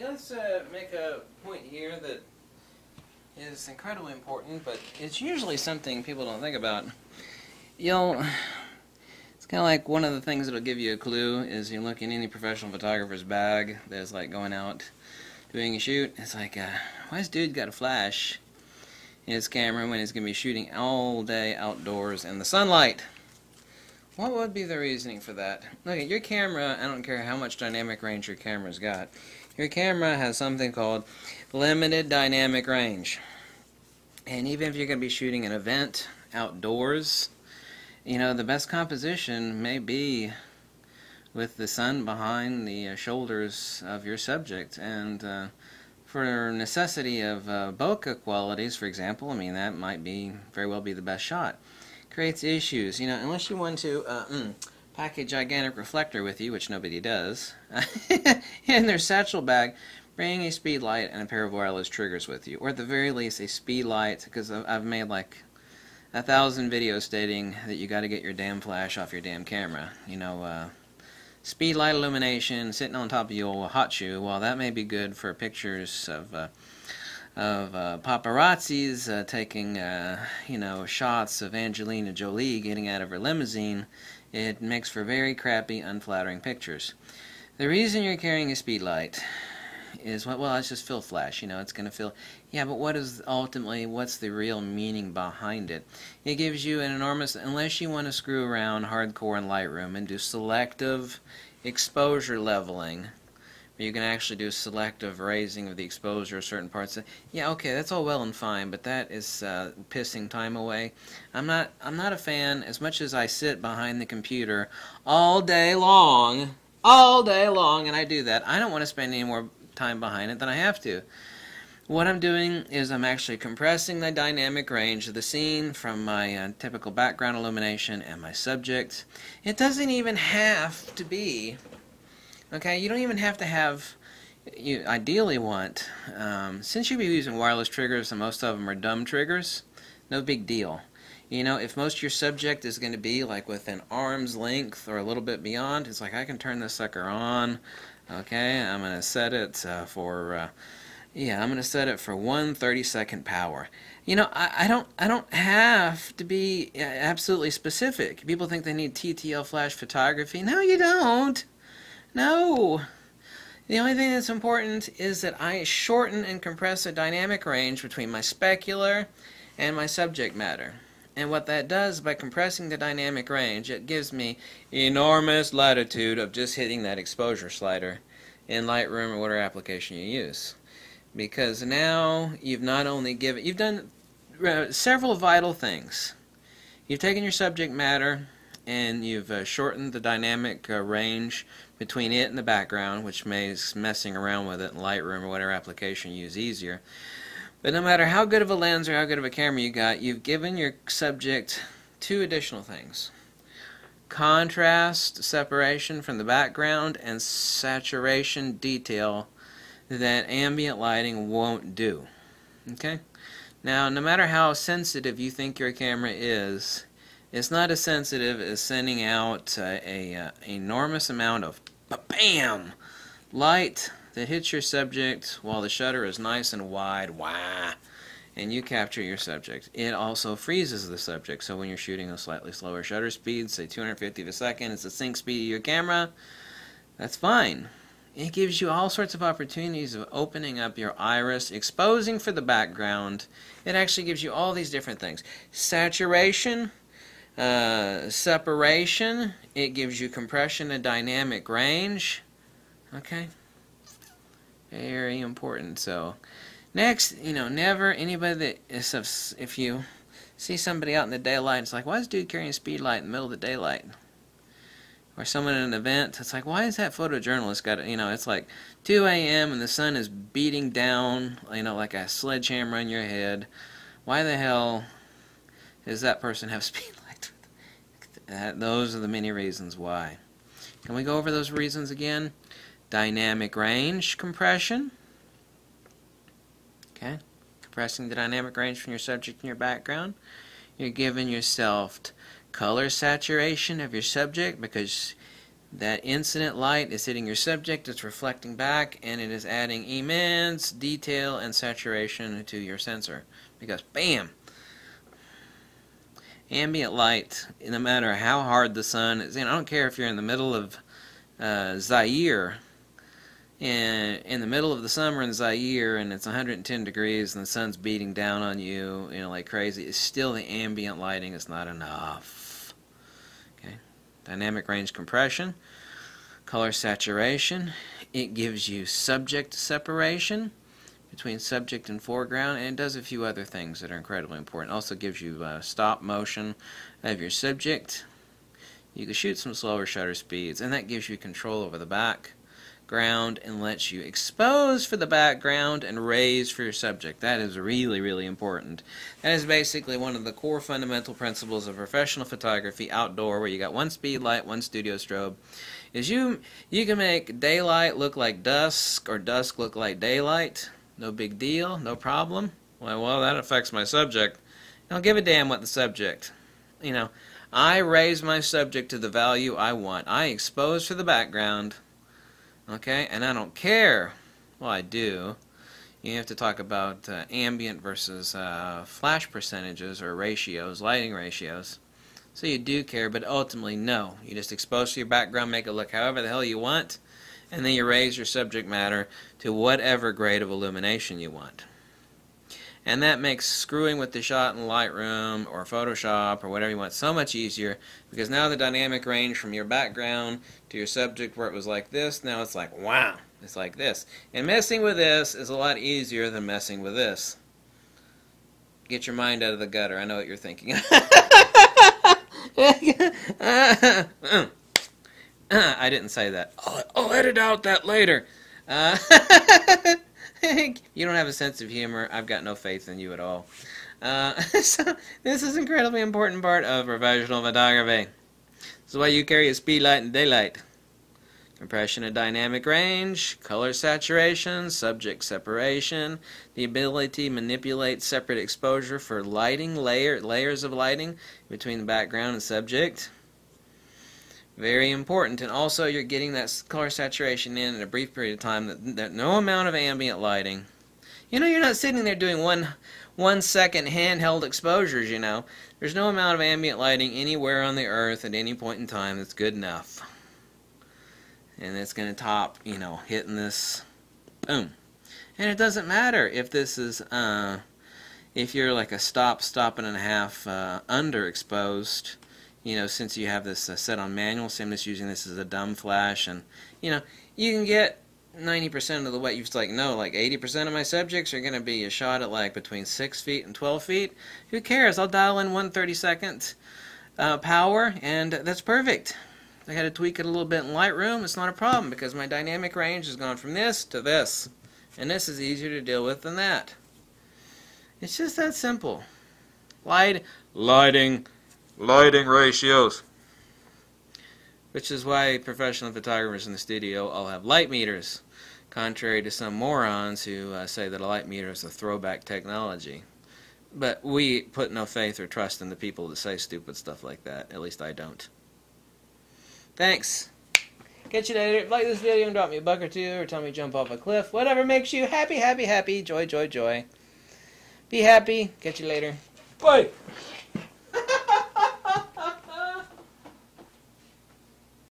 let's make a point here that is incredibly important, but it's usually something people don't think about. It's kind of like one of the things that'll give you a clue is you look in any professional photographer's bag that's like going out doing a shoot. It's like, why has dude got a flash in his camera when he's going to be shooting all day outdoors in the sunlight? What would be the reasoning for that? Look at your camera. I don't care how much dynamic range your camera's got. Your camera has something called limited dynamic range. And even if you're going to be shooting an event outdoors, you know, the best composition may be with the sun behind the shoulders of your subject. And for necessity of bokeh qualities, for example, I mean, that might very well be the best shot. Creates issues, you know, unless you want to pack a gigantic reflector with you, which nobody does, in their satchel bag. Bring a speed light and a pair of wireless triggers with you, or at the very least a speed light, because I've made like 1,000 videos stating that you got to get your damn flash off your damn camera. You know, speed light illumination sitting on top of your hot shoe, well, that may be good for pictures of paparazzis taking, you know, shots of Angelina Jolie getting out of her limousine. It makes for very crappy, unflattering pictures. The reason you're carrying a speed light is, well, it's just fill flash, you know, it's going to fill. Yeah, but what is ultimately, what's the real meaning behind it? It gives you an enormous, unless you want to screw around hardcore in Lightroom and do selective exposure leveling. You can actually do selective raising of the exposure of certain parts. Yeah, okay, that's all well and fine, but that is pissing time away. I'm not a fan. As much as I sit behind the computer all day long, and I do that, I don't want to spend any more time behind it than I have to. What I'm doing is I'm actually compressing the dynamic range of the scene from my typical background illumination and my subject. It doesn't even have to be. Okay, you don't even have to have, you ideally want, since you'll be using wireless triggers and most of them are dumb triggers, no big deal. You know, if most of your subject is going to be like within arm's length or a little bit beyond, it's like I can turn this sucker on. Okay, I'm going to set it for 1/32nd power. You know, I don't have to be absolutely specific. People think they need TTL flash photography. No, you don't. No! The only thing that's important is that I shorten and compress the dynamic range between my specular and my subject matter. And what that does, by compressing the dynamic range, it gives me enormous latitude of just hitting that exposure slider in Lightroom or whatever application you use. Because now you've not only given, you've done several vital things. You've taken your subject matter and you've shortened the dynamic range between it and the background, which makes messing around with it in Lightroom or whatever application you use easier. But no matter how good of a lens or how good of a camera you got, you've given your subject two additional things: contrast, separation from the background, and saturation detail that ambient lighting won't do. Okay? Now, no matter how sensitive you think your camera is, it's not as sensitive as sending out an enormous amount of bam light that hits your subject while the shutter is nice and wide, wah, and you capture your subject. It also freezes the subject, so when you're shooting a slightly slower shutter speed, say 250 a second, it's the sync speed of your camera, that's fine. It gives you all sorts of opportunities of opening up your iris, exposing for the background. It actually gives you all these different things. Saturation, separation, it gives you compression and dynamic range. Okay, very important. So next, you know, never anybody that is, if you see somebody out in the daylight, it's like, why is dude carrying a speed light in the middle of the daylight? Or someone at an event, it's like, why is that photojournalist got, you know, it's like 2 a.m. and the sun is beating down, you know, like a sledgehammer on your head. Why the hell does that person have speed light? Those are the many reasons why. Can we go over those reasons again? Dynamic range compression. Okay, compressing the dynamic range from your subject and your background. You're giving yourself color saturation of your subject because That incident light is hitting your subject, it's reflecting back, and it is adding immense detail and saturation to your sensor. Because, bam! Ambient light, no matter how hard the sun is in, I don't care if you're in the middle of Zaire, and in the middle of the summer in Zaire, and it's 110 degrees, and the sun's beating down on you, you know, like crazy, it's still the ambient lighting is not enough. Okay? Dynamic range compression, color saturation, it gives you subject separation between subject and foreground, and it does a few other things that are incredibly important. It also gives you stop motion of your subject. You can shoot some slower shutter speeds, and that gives you control over the background and lets you expose for the background and raise for your subject. That is really, really important. That is basically one of the core fundamental principles of professional photography outdoor, where you got one speed light, one studio strobe. Is you can make daylight look like dusk or dusk look like daylight. No big deal, no problem. Well, that affects my subject. I don't give a damn what the subject. You know, I raise my subject to the value I want. I expose for the background, okay? And I don't care. Well, I do. You have to talk about ambient versus flash percentages or ratios, lighting ratios. So you do care, but ultimately, no. You just expose to your background, make it look however the hell you want, and then you raise your subject matter to whatever grade of illumination you want. And that makes screwing with the shot in Lightroom or Photoshop or whatever you want so much easier, because now the dynamic range from your background to your subject, where it was like this, now it's like, wow, it's like this. And messing with this is a lot easier than messing with this. Get your mind out of the gutter. I know what you're thinking. I didn't say that. I'll edit out that later. You don't have a sense of humor. I've got no faith in you at all. So this is an incredibly important part of professional photography. This is why you carry a speed light and daylight. Compression and dynamic range, color saturation, subject separation, the ability to manipulate separate exposure for lighting, layers of lighting between the background and subject. Very important. And also you're getting that color saturation in a brief period of time that no amount of ambient lighting. You know, you're not sitting there doing one second handheld exposures, you know. There's no amount of ambient lighting anywhere on the earth at any point in time that's good enough. And it's going to top, you know, hitting this. Boom. And it doesn't matter if this is, if you're like a stop and a half underexposed. You know, since you have this set on manual, so I'm just using this as a dumb flash, and, you know, you can get 90% of the way. You're just like, no, like 80% of my subjects are going to be a shot at like between 6 feet and 12 feet. Who cares? I'll dial in 1/32nd power, and that's perfect. I had to tweak it a little bit in Lightroom. It's not a problem, because my dynamic range has gone from this to this, and this is easier to deal with than that. It's just that simple. Lighting ratios, which is why professional photographers in the studio all have light meters, contrary to some morons who say that a light meter is a throwback technology. But we put no faith or trust in the people that say stupid stuff like that. At least I don't. Thanks. Catch you later. Like this video and drop me a buck or two, or tell me jump off a cliff. Whatever makes you happy. Joy. Be happy. Catch you later. Bye.